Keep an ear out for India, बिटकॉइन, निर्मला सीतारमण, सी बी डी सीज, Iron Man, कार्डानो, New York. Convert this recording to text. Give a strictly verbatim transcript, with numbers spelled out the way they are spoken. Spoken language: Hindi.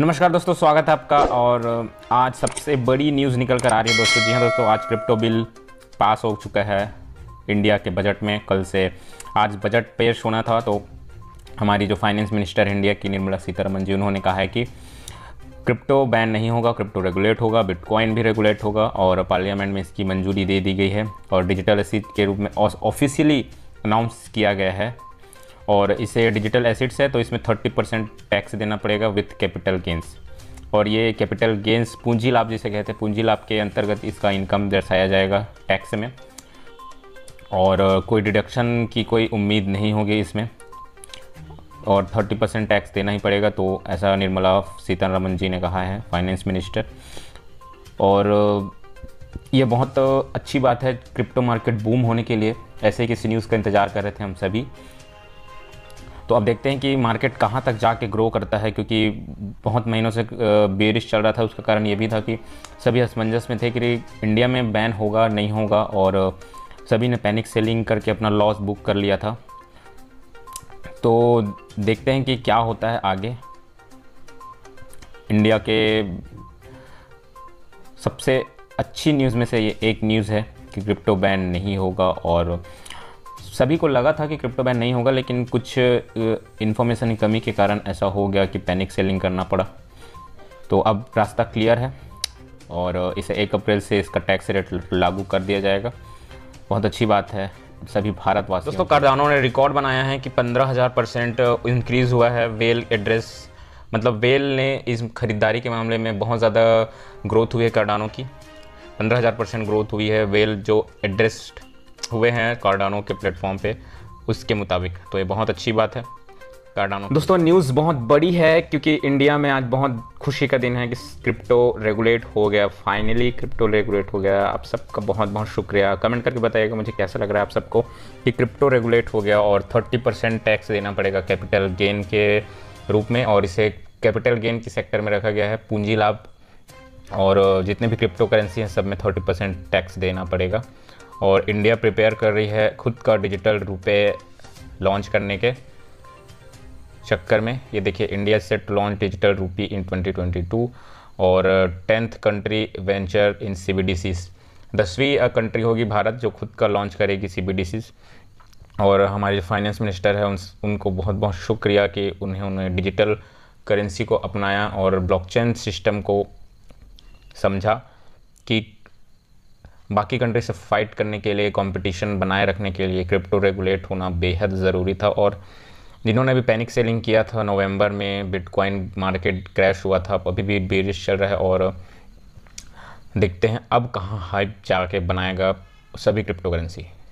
नमस्कार दोस्तों, स्वागत है आपका। और आज सबसे बड़ी न्यूज़ निकल कर आ रही है दोस्तों। जी हाँ दोस्तों, आज क्रिप्टो बिल पास हो चुका है इंडिया के बजट में। कल से आज बजट पेश होना था, तो हमारी जो फाइनेंस मिनिस्टर है इंडिया की निर्मला सीतारमण जी, उन्होंने कहा है कि क्रिप्टो बैन नहीं होगा, क्रिप्टो रेगुलेट होगा, बिटकॉइन भी रेगुलेट होगा। और पार्लियामेंट में इसकी मंजूरी दे दी गई है और डिजिटल एसिड के रूप में ऑफिशियली अनाउंस किया गया है। और इसे डिजिटल एसिड्स है तो इसमें तीस परसेंट टैक्स देना पड़ेगा विथ कैपिटल गेंस। और ये कैपिटल गेंस पूंजी लाभ जिसे कहते हैं, पूंजी लाभ के अंतर्गत इसका इनकम दर्शाया जाएगा टैक्स में। और कोई डिडक्शन की कोई उम्मीद नहीं होगी इसमें, और तीस परसेंट टैक्स देना ही पड़ेगा। तो ऐसा निर्मला सीतारमण जी ने कहा है, फाइनेंस मिनिस्टर। और ये बहुत अच्छी बात है क्रिप्टो मार्केट बूम होने के लिए। ऐसे किसी न्यूज़ का इंतज़ार कर रहे थे हम सभी। तो अब देखते हैं कि मार्केट कहाँ तक जाके ग्रो करता है, क्योंकि बहुत महीनों से बेरिश चल रहा था। उसका कारण ये भी था कि सभी असमंजस में थे कि इंडिया में बैन होगा नहीं होगा, और सभी ने पैनिक सेलिंग करके अपना लॉस बुक कर लिया था। तो देखते हैं कि क्या होता है आगे। इंडिया के सबसे अच्छी न्यूज़ में से ये एक न्यूज़ है कि क्रिप्टो बैन नहीं होगा। और सभी को लगा था कि क्रिप्टो बैन नहीं होगा, लेकिन कुछ इन्फॉर्मेशन की कमी के कारण ऐसा हो गया कि पैनिक सेलिंग करना पड़ा। तो अब रास्ता क्लियर है और इसे एक अप्रैल से इसका टैक्स रेट लागू कर दिया जाएगा। बहुत अच्छी बात है सभी भारतवासी दोस्तों। कार्डानो ने रिकॉर्ड बनाया है कि पंद्रह हज़ार परसेंट इंक्रीज़ हुआ है। वेल एड्रेस मतलब वेल ने इस खरीदारी के मामले में बहुत ज़्यादा ग्रोथ हुई है। कार्डानो की पंद्रह हज़ार परसेंट ग्रोथ हुई है। वेल जो एड्रेस्ड हुए हैं कार्डानो के प्लेटफॉर्म पे, उसके मुताबिक तो ये बहुत अच्छी बात है कार्डानो। दोस्तों न्यूज़ बहुत बड़ी है, क्योंकि इंडिया में आज बहुत खुशी का दिन है कि क्रिप्टो रेगुलेट हो गया। फाइनली क्रिप्टो रेगुलेट हो गया। आप सबका बहुत बहुत शुक्रिया। कमेंट करके बताइएगा मुझे कैसा लग रहा है आप सबको कि क्रिप्टो रेगुलेट हो गया और थर्टी परसेंट टैक्स देना पड़ेगा कैपिटल गेन के रूप में। और इसे कैपिटल गेन के सेक्टर में रखा गया है। पूंजी लाभ और जितने भी क्रिप्टो करेंसी हैं सब में थर्टी परसेंट टैक्स देना पड़ेगा। और इंडिया प्रिपेयर कर रही है खुद का डिजिटल रुपए लॉन्च करने के चक्कर में। ये देखिए, India set launch digital rupee in twenty twenty two. और tenth country venture in सी बी डी सीज, दसवीं कंट्री होगी भारत जो खुद का लॉन्च करेगी सी बी डी सीज। और हमारे जो फाइनेंस मिनिस्टर है उन, उनको बहुत बहुत शुक्रिया कि उन्हें उन्हें डिजिटल करेंसी को अपनाया और ब्लॉकचेन सिस्टम को समझा कि बाकी कंट्री से फाइट करने के लिए, कंपटीशन बनाए रखने के लिए क्रिप्टो रेगुलेट होना बेहद ज़रूरी था। और जिन्होंने भी पैनिक सेलिंग किया था नवंबर में, बिटकॉइन मार्केट क्रैश हुआ था, अभी भी बेरिश चल रहा है। और देखते हैं अब कहाँ हाइप जाके बनाएगा सभी क्रिप्टो करेंसी।